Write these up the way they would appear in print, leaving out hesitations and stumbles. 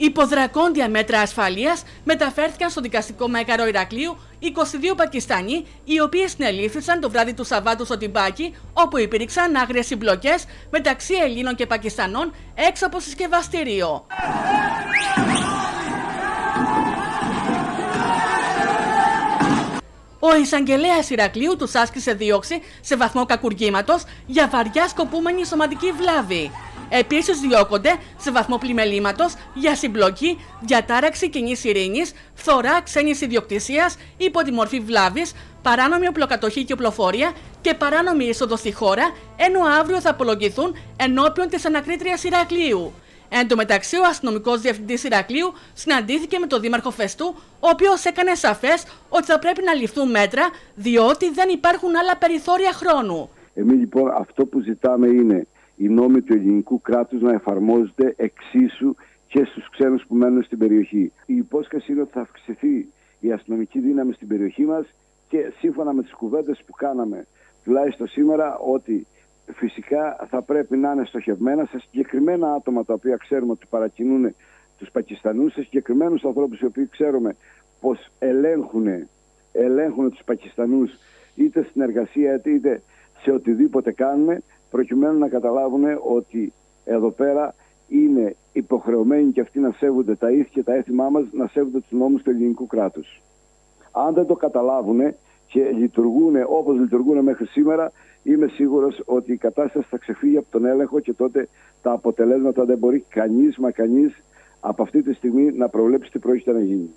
Υποδρακόντια μέτρα ασφαλείας μεταφέρθηκαν στο δικαστικό μέγαρο Ηρακλείου 22 Πακιστάνοι, οι οποίοι συνελήφθησαν το βράδυ του Σαββάτου στο Τυμπάκι, όπου υπήρξαν άγριες συμπλοκές μεταξύ Ελλήνων και Πακιστανών έξω από συσκευαστήριο. Ο εισαγγελέας Ηρακλείου τους άσκησε δίωξη σε βαθμό κακουργήματος για βαριά σκοπούμενη σωματική βλάβη. Επίσης διώκονται σε βαθμό πλημελήματος για συμπλοκή, διατάραξη κοινής ειρήνης, φθορά ξένης ιδιοκτησίας υπό τη μορφή βλάβης, παράνομη οπλοκατοχή και οπλοφορία και παράνομη είσοδο στη χώρα, ενώ αύριο θα απολογηθούν ενώπιον της ανακρίτριας Ηρακλείου. Εν τω μεταξύ, ο αστυνομικός διευθυντής Ηρακλείου συναντήθηκε με τον δήμαρχο Φεστού, ο οποίος έκανε σαφές ότι θα πρέπει να ληφθούν μέτρα, διότι δεν υπάρχουν άλλα περιθώρια χρόνου. Εμείς λοιπόν αυτό που ζητάμε είναι οι νόμοι του ελληνικού κράτους να εφαρμόζονται εξίσου και στους ξένους που μένουν στην περιοχή. Η υπόσχεση είναι ότι θα αυξηθεί η αστυνομική δύναμη στην περιοχή μας και σύμφωνα με τις κουβέντες που κάναμε τουλάχιστον σήμερα, ότι φυσικά θα πρέπει να είναι στοχευμένα σε συγκεκριμένα άτομα τα οποία ξέρουμε ότι παρακινούν τους Πακιστανούς, σε συγκεκριμένους ανθρώπους οι οποίοι ξέρουμε πως ελέγχουν τους Πακιστανούς είτε στην εργασία είτε σε οτιδήποτε κάνουν, προκειμένου να καταλάβουν ότι εδώ πέρα είναι υποχρεωμένοι και αυτοί να σέβονται τα ήθη και τα έθιμά μας, να σέβονται τους νόμους του ελληνικού κράτους. Αν δεν το καταλάβουν και λειτουργούν όπως λειτουργούν μέχρι σήμερα, είμαι σίγουρος ότι η κατάσταση θα ξεφύγει από τον έλεγχο και τότε τα αποτελέσματα δεν μπορεί κανείς μα κανείς από αυτή τη στιγμή να προβλέψει τι πρόκειται να γίνει.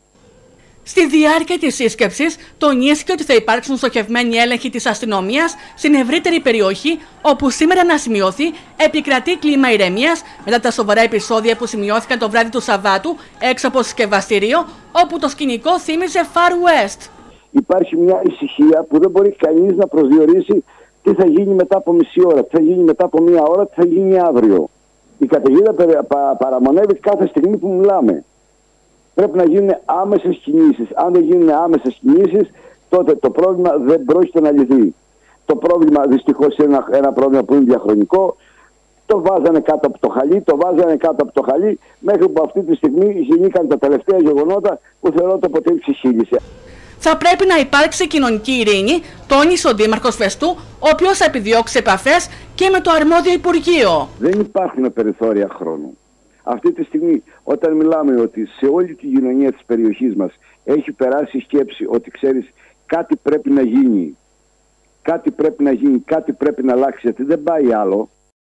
Στη διάρκεια της σύσκεψης τονίστηκε ότι θα υπάρξουν στοχευμένοι έλεγχοι της αστυνομίας στην ευρύτερη περιοχή, όπου σήμερα να σημειωθεί επικρατεί κλίμα ηρεμίας μετά τα σοβαρά επεισόδια που σημειώθηκαν το βράδυ του Σαββάτου έξω από συσκευαστήριο, όπου το σκηνικό θύμιζε Far West. Υπάρχει μια ησυχία που δεν μπορεί κανείς να προσδιορίσει τι θα γίνει μετά από μισή ώρα, τι θα γίνει μετά από μία ώρα, τι θα γίνει αύριο. Η καταιγίδα παραμονεύει κάθε στιγμή που μιλάμε. Πρέπει να γίνουν άμεσες κινήσεις. Αν δεν γίνουν άμεσες κινήσεις, τότε το πρόβλημα δεν πρόκειται να λυθεί. Το πρόβλημα δυστυχώς είναι ένα πρόβλημα που είναι διαχρονικό. Το βάζανε κάτω από το χαλί, μέχρι που αυτή τη στιγμή γεννήκαν τα τελευταία γεγονότα που θεωρώ το ποτέ ψυχήλισε. Θα πρέπει να υπάρξει κοινωνική ειρήνη, τόνισε ο δήμαρχος Φεστού, ο οποίος θα επιδιώξει επαφές και με το αρμόδιο Υπουργείο. Δεν υπάρχουν περιθώρια χρόνου. Αυτή τη στιγμή, όταν μιλάμε ότι σε όλη την κοινωνία της περιοχής μας έχει περάσει η σκέψη ότι ξέρεις κάτι πρέπει να γίνει, κάτι πρέπει να αλλάξει, γιατί δεν πάει άλλο.